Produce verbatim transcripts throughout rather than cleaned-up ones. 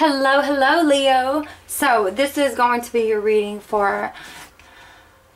Hello, hello, Leo. So this is going to be your reading for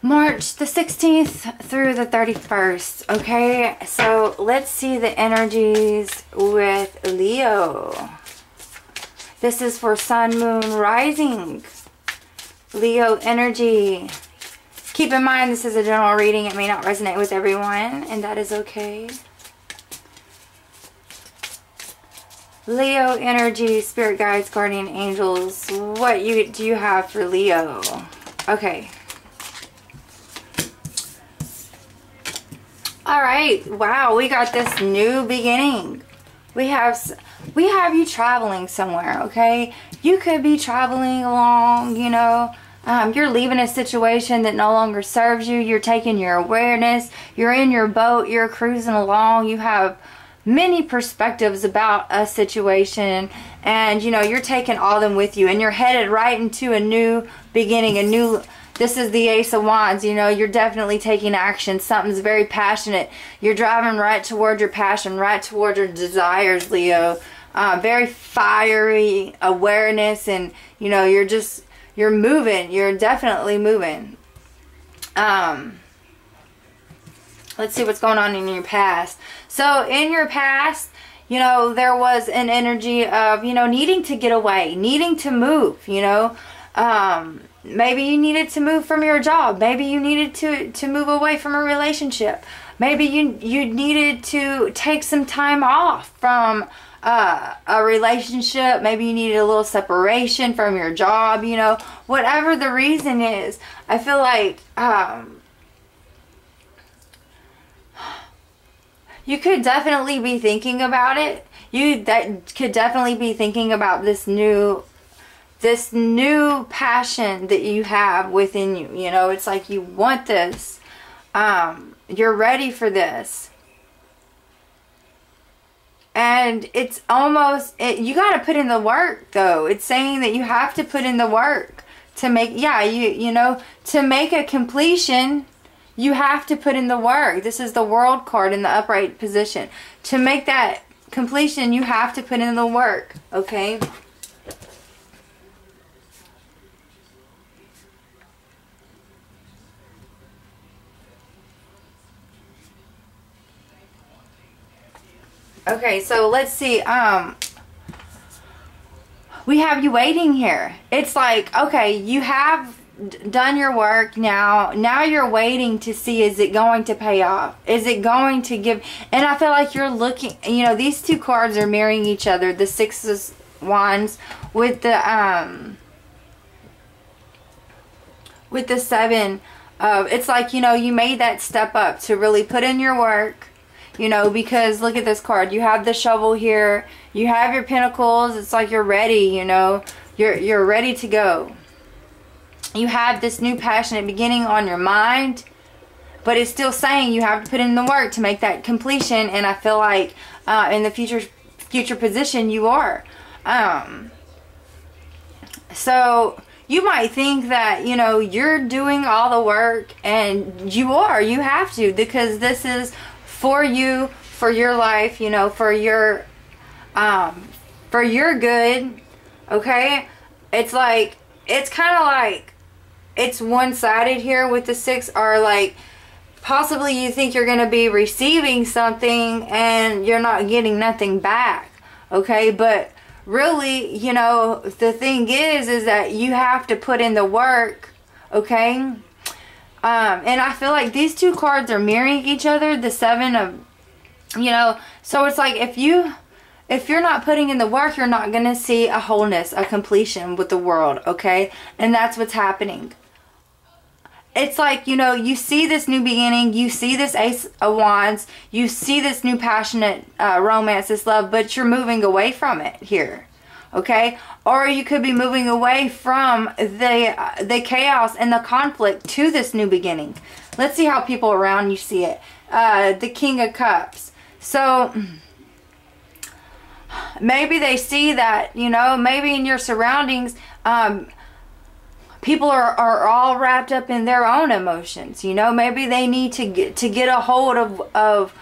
March the sixteenth through the thirty-first. Okay, so let's see the energies with Leo. This is for Sun, Moon, Rising. Leo energy. Keep in mind, this is a general reading. It may not resonate with everyone, and that is okay. Leo energy, spirit guides, guardian angels. What you do you have for Leo? Okay. All right. Wow, we got this new beginning. We have we have you traveling somewhere. Okay, you could be traveling along. You know, um, you're leaving a situation that no longer serves you. You're taking your awareness. You're in your boat. You're cruising along. You have many perspectives about a situation, and you know you're taking all them with you, and you're headed right into a new beginning, a new this is the Ace of Wands. You know, you're definitely taking action. Something's very passionate. You're driving right toward your passion, right toward your desires, Leo. Uh, very fiery awareness, and you know you're just you're moving. You're definitely moving. Um Let's see what's going on in your past. So in your past, you know, there was an energy of, you know, needing to get away, needing to move, you know. Um, maybe you needed to move from your job. Maybe you needed to, to move away from a relationship. Maybe you, you needed to take some time off from uh, a relationship. Maybe you needed a little separation from your job, you know. Whatever the reason is, I feel like... Um, You could definitely be thinking about it. You that could definitely be thinking about this new this new passion that you have within you. You know, it's like you want this. Um, you're ready for this. And it's almost it, you got to put in the work though. It's saying that you have to put in the work to make yeah, you you know, to make a completion. You have to put in the work. This is the World card in the upright position. To make that completion, you have to put in the work, okay? Okay, so let's see. Um, we have you waiting here. It's like, okay, you have... done your work now now you're waiting to see, is it going to pay off? Is it going to give? And I feel like you're looking, you know, these two cards are mirroring each other, the Six of Wands with the um with the Seven of, it's like, you know, you made that step up to really put in your work, you know, because look at this card, you have the shovel here, you have your pentacles. It's like you're ready, you know, you're you're ready to go. You have this new passionate beginning on your mind, but it's still saying you have to put in the work to make that completion. And I feel like uh, in the future future position you are. Um, so you might think that, you know, you're doing all the work, and you are. You have to, because this is for you, for your life, you know, for your um, for your good. Okay, it's like it's kind of like. It's one-sided here with the six, or like possibly you think you're going to be receiving something and you're not getting nothing back, okay? But really, you know, the thing is is that you have to put in the work, okay? Um, and I feel like these two cards are mirroring each other, the Seven of, you know, so it's like if you... If you're not putting in the work, you're not going to see a wholeness, a completion with the world, okay? And that's what's happening. It's like, you know, you see this new beginning, you see this Ace of Wands, you see this new passionate uh, romance, this love, but you're moving away from it here, okay? Or you could be moving away from the, uh, the chaos and the conflict to this new beginning. Let's see how people around you see it. Uh, the King of Cups. So... maybe they see that, you know, maybe in your surroundings, um, people are, are all wrapped up in their own emotions, you know. Maybe they need to get, to get a hold of, of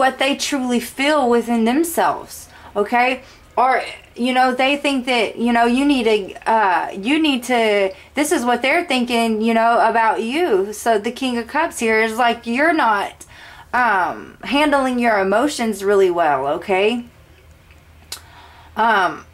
what they truly feel within themselves, okay? Or, you know, they think that, you know, you need to, uh, you need to, this is what they're thinking, you know, about you. So the King of Cups here is like, you're not um, handling your emotions really well, okay? Um,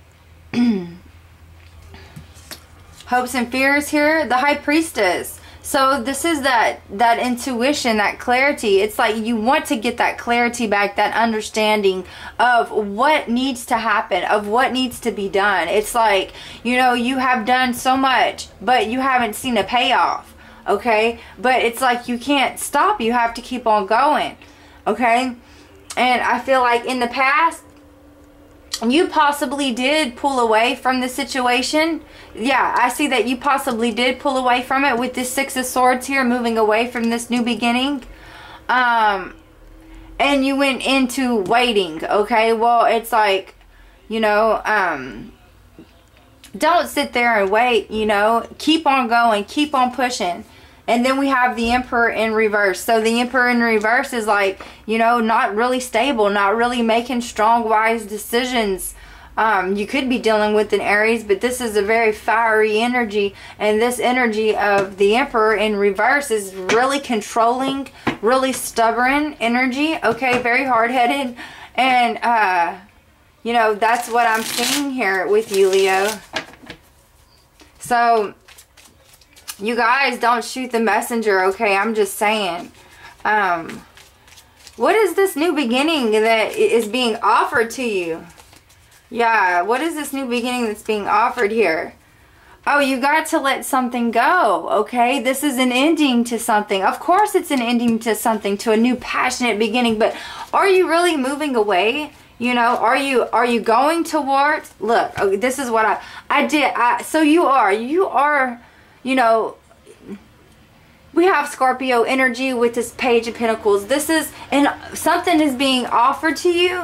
hopes and fears here, the High Priestess. So this is that, that intuition, that clarity. It's like you want to get that clarity back, that understanding of what needs to happen, of what needs to be done. It's like, you know, you have done so much, but you haven't seen a payoff, okay? But it's like you can't stop. You have to keep on going, okay? And I feel like in the past, you possibly did pull away from the situation. Yeah, I see that you possibly did pull away from it with this Six of Swords here, moving away from this new beginning. Um, and you went into waiting, okay? Well, it's like, you know, um, don't sit there and wait, you know. Keep on going. Keep on pushing. And then we have the Emperor in reverse. So the Emperor in reverse is like, you know, not really stable, not really making strong, wise decisions. Um, you could be dealing with an Aries, but this is a very fiery energy. And this energy of the Emperor in reverse is really controlling, really stubborn energy. Okay, very hard-headed. And, uh, you know, that's what I'm seeing here with you, Leo. So... you guys don't shoot the messenger, okay? I'm just saying. Um, what is this new beginning that is being offered to you? Yeah, what is this new beginning that's being offered here? Oh, you got to let something go, okay? This is an ending to something. Of course it's an ending to something, to a new passionate beginning, but are you really moving away? You know, are you are you going towards? Look, okay, this is what I, I did. I, so you are. You are... you know, we have Scorpio energy with this Page of Pentacles. This is, and something is being offered to you,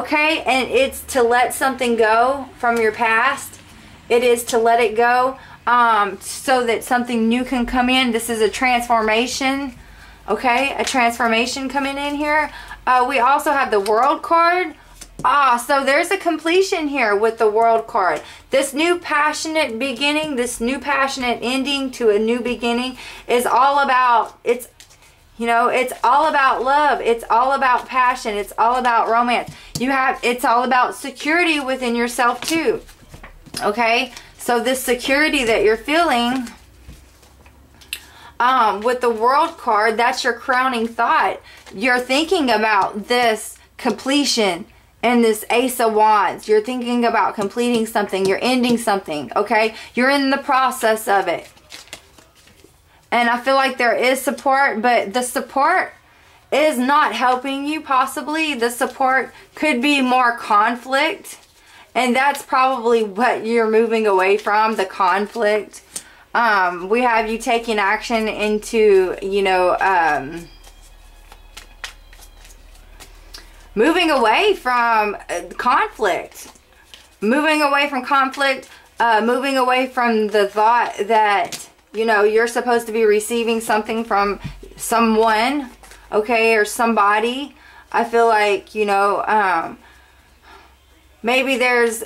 okay? And it's to let something go from your past. It is to let it go um, so that something new can come in. This is a transformation, okay? A transformation coming in here. Uh, we also have the World card. Ah, so there's a completion here with the World card. This new passionate beginning, this new passionate ending to a new beginning is all about, it's, you know, it's all about love. It's all about passion. It's all about romance. You have, it's all about security within yourself too. Okay? So this security that you're feeling um, with the World card, that's your crowning thought. You're thinking about this completion. And this Ace of Wands, you're thinking about completing something, you're ending something, okay? You're in the process of it. And I feel like there is support, but the support is not helping you possibly. The support could be more conflict, and that's probably what you're moving away from, the conflict. Um, we have you taking action into, you know... Um, moving away from conflict, moving away from conflict, uh, moving away from the thought that, you know, you're supposed to be receiving something from someone, okay, or somebody. I feel like, you know, um, maybe there's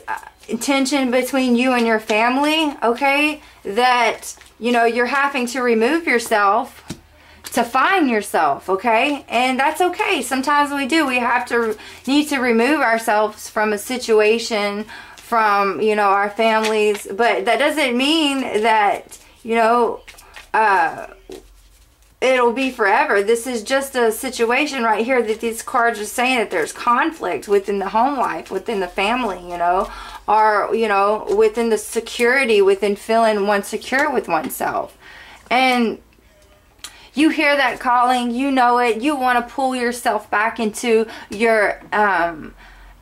tension between you and your family, okay, that, you know, you're having to remove yourself to find yourself, okay? And that's okay. Sometimes we do. We have to need to remove ourselves from a situation, from, you know, our families. But that doesn't mean that, you know, uh, it'll be forever. This is just a situation right here that these cards are saying that there's conflict within the home life, within the family, you know, or, you know, within the security, within feeling one secure with oneself. And you hear that calling, you know it, you want to pull yourself back into your, um,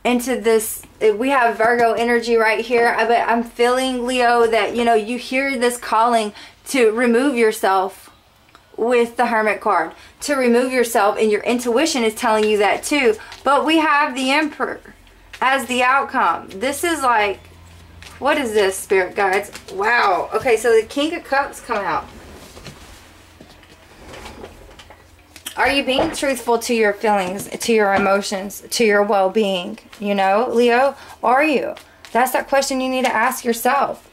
into this, we have Virgo energy right here, but I'm feeling, Leo, that, you know, you hear this calling to remove yourself with the Hermit card, to remove yourself, and your intuition is telling you that too, but we have the Emperor as the outcome. This is like, what is this, Spirit Guides? Wow, okay, so the King of Cups come out. Are you being truthful to your feelings, to your emotions, to your well-being? You know, Leo, are you? That's that question you need to ask yourself.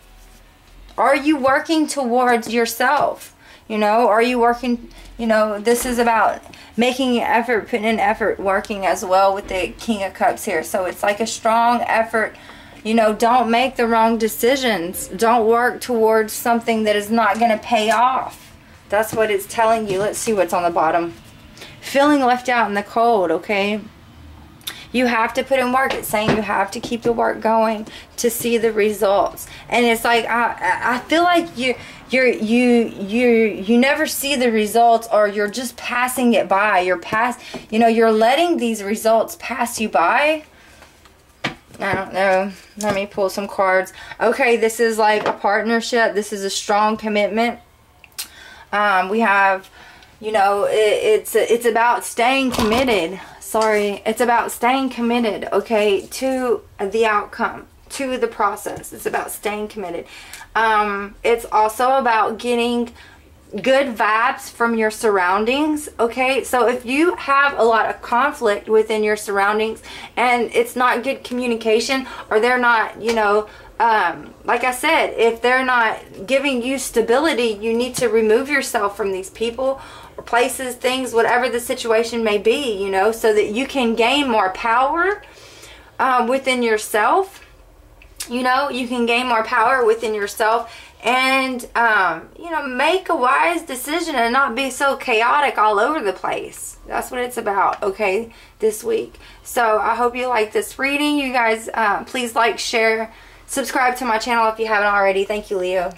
Are you working towards yourself? You know, are you working, you know, this is about making an effort, putting in effort, working as well with the King of Cups here. So it's like a strong effort. You know, don't make the wrong decisions. Don't work towards something that is not going to pay off. That's what it's telling you. Let's see what's on the bottom. Feeling left out in the cold, okay? You have to put in work. It's saying you have to keep the work going to see the results. And it's like, I, I feel like you... You're, you you you never see the results, or you're just passing it by. You're pass, you know, you're letting these results pass you by. I don't know. Let me pull some cards. Okay, this is like a partnership. This is a strong commitment. Um, we have, you know, it, it's it's about staying committed. Sorry, it's about staying committed. Okay, to the outcome, to the process. It's about staying committed. Um, it's also about getting good vibes from your surroundings, okay? So if you have a lot of conflict within your surroundings and it's not good communication, or they're not, you know, um, like I said, if they're not giving you stability, you need to remove yourself from these people or places, things, whatever the situation may be, you know, so that you can gain more power uh, within yourself. You know, you can gain more power within yourself and, um, you know, make a wise decision and not be so chaotic all over the place. That's what it's about, okay, this week. So I hope you like this reading. You guys, uh, please like, share, subscribe to my channel if you haven't already. Thank you, Leo.